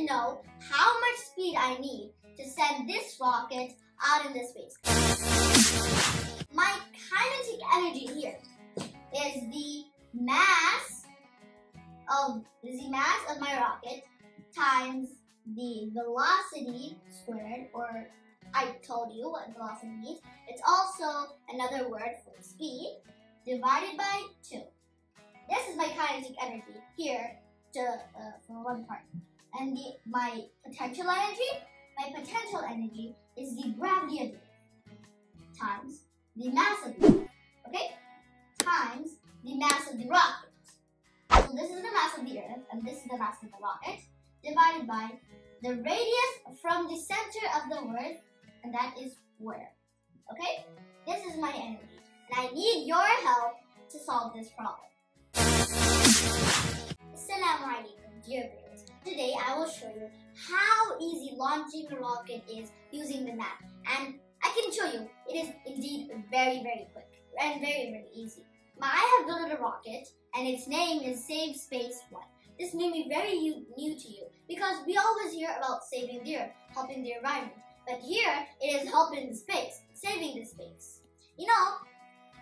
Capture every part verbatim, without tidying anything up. to know how much speed I need to send this rocket out into space. My kinetic energy here is the mass of is the mass of my rocket times the velocity squared, or I told you what velocity means. It's also another word for speed, divided by two. This is my kinetic energy here to, uh, for one part. And the, my potential energy, my potential energy is the gravity of the Earth times the mass of the Earth, okay? Times the mass of the rocket. So this is the mass of the Earth, and this is the mass of the rocket, divided by the radius from the center of the Earth, and that is square. Okay? This is my energy, and I need your help to solve this problem. Assalamu alaikum, dear viewers. Today I will show you how easy launching a rocket is using the map, and I can show you it is indeed very very quick and very very easy. I have built a rocket, and its name is Save Space One. This may be very new to you because we always hear about saving the Earth, helping the environment. But here, it is helping the space, saving the space. You know,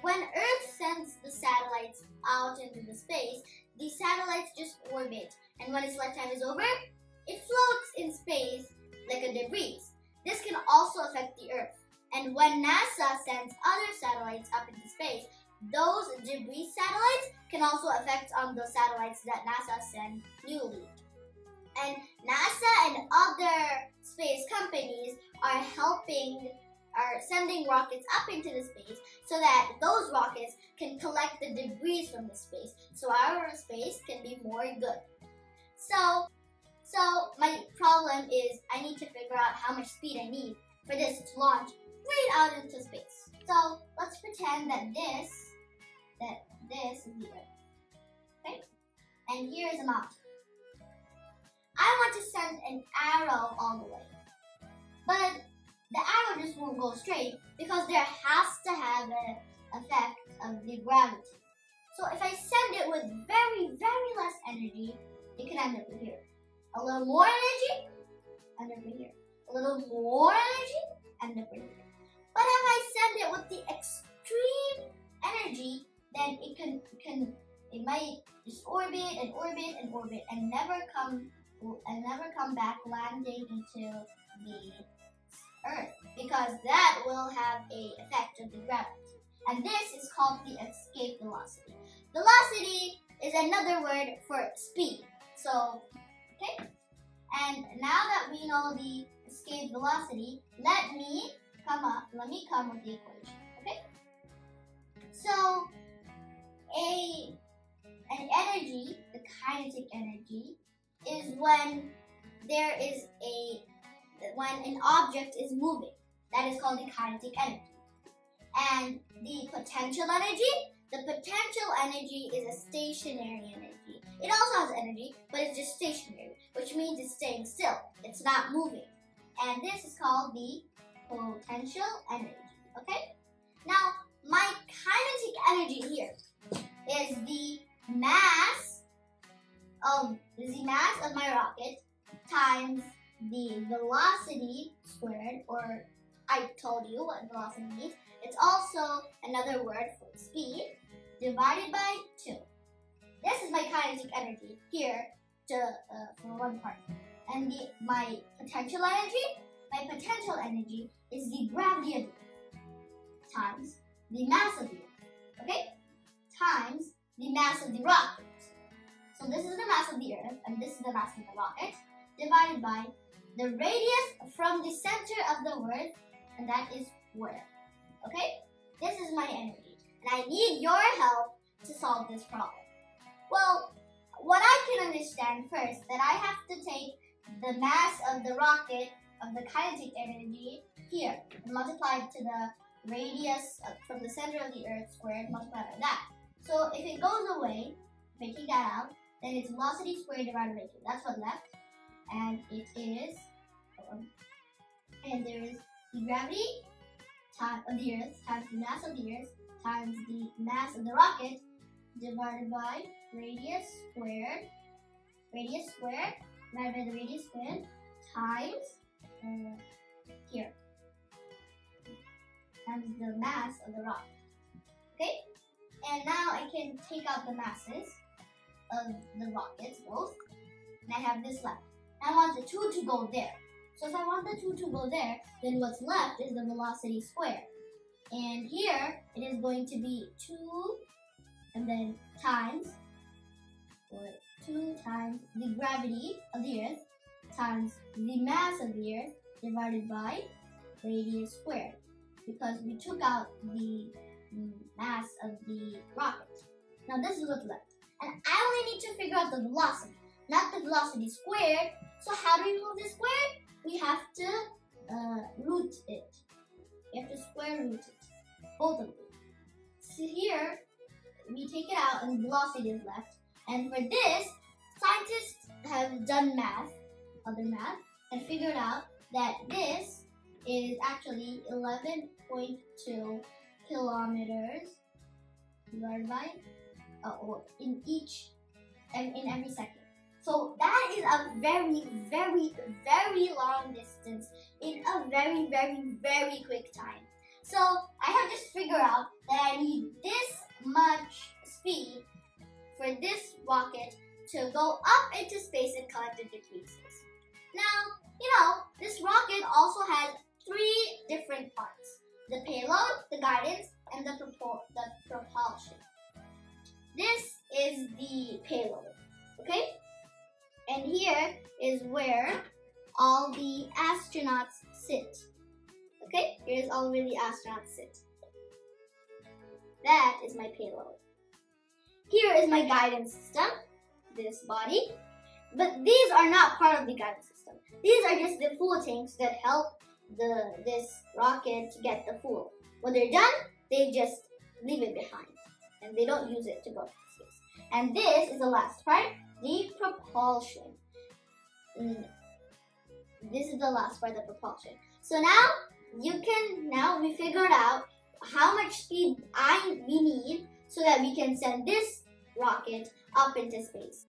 when Earth sends the satellites out into the space, the satellites just orbit. And when its lifetime is over, it floats in space like a debris. This can also affect the Earth. And when NASA sends other satellites up into space, those debris satellites can also affect on the satellites that NASA sent newly. And NASA and other space companies are helping, are sending rockets up into the space so that those rockets can collect the debris from the space, so our space can be more good. So, so my problem is I need to figure out how much speed I need for this to launch right out into space. So let's pretend that this that this is the Earth, okay? And here is a mountain. I want to send an arrow all the way, but the arrow just won't go straight because there has to have an effect of the gravity. So if I send it with very, very less energy, it can end up over here. A little more energy, and over here. A little more energy, and over here. But if I send it with the extreme energy, then it can, can, it might just orbit and orbit and orbit and never come, and never come back landing into the Earth, because that will have a effect of the gravity. And this is called the escape velocity. Velocity is another word for speed. So, okay. And now that we know the escape velocity, let me come up. Let me come with the equation. Okay. So, a an energy, the kinetic energy, is when there is a when an object is moving. That is called the kinetic energy. And the potential energy, the potential energy is a stationary energy. It also has energy, but it's just stationary, which means it's staying still. It's not moving. And this is called the potential energy. Okay? Now, my kinetic energy here is the mass of is the mass of my rocket times the velocity squared, or I told you what velocity means. It's also another word for speed, divided by two. This is my kinetic energy here to, uh, for one part. And the, my potential energy, my potential energy is the gravity of the Earth times the mass of the Earth, okay? Times the mass of the rocket. So this is the mass of the Earth, and this is the mass of the rocket, divided by the radius from the center of the Earth, and that is square. Okay? This is my energy, and I need your help to solve this problem. Well, what I can understand first, that I have to take the mass of the rocket, of the kinetic energy, here, and multiply it to the radius from the center of the Earth squared, multiply by that. So if it goes away, taking that out, then it's velocity squared divided by two. That's what's left. And it is, and there is the gravity time of the Earth times the mass of the Earth times the mass of the rocket divided by radius squared, radius squared by the radius squared times uh, here, times the mass of the rock. Okay, and now I can take out the masses of the rockets both, and I have this left. I want the two to go there. So if I want the two to go there, then what's left is the velocity squared. And here, it is going to be two, and then times, or two times the gravity of the Earth, times the mass of the Earth, divided by radius squared, because we took out the mass of the rocket. Now this is what's left. And I only need to figure out the velocity, not the velocity squared. So how do we move the square? We have to uh, root it. We have to square root it, both of them. So here, we take it out and velocity is left. And for this, scientists have done math, other math, and figured out that this is actually eleven point two kilometers divided by, uh, or in each, and in every second. So that is a very, very, very long distance in a very, very, very quick time. So I have just figured out that I need this much speed for this rocket to go up into space and collect into pieces. Now, you know, this rocket also has three different parts: the payload, the guidance, and the, propul the propulsion. This is the payload, okay? And here is where all the astronauts sit. Okay, here's all where the astronauts sit. That is my payload. Here is my guidance system, this body. But these are not part of the guidance system. These are just the fuel tanks that help the this rocket to get the fuel. When they're done, they just leave it behind. And they don't use it to go to space. And this is the last part. The propulsion. Mm. This is the last part, the propulsion. So now you can, now we figured out how much speed I we need so that we can send this rocket up into space.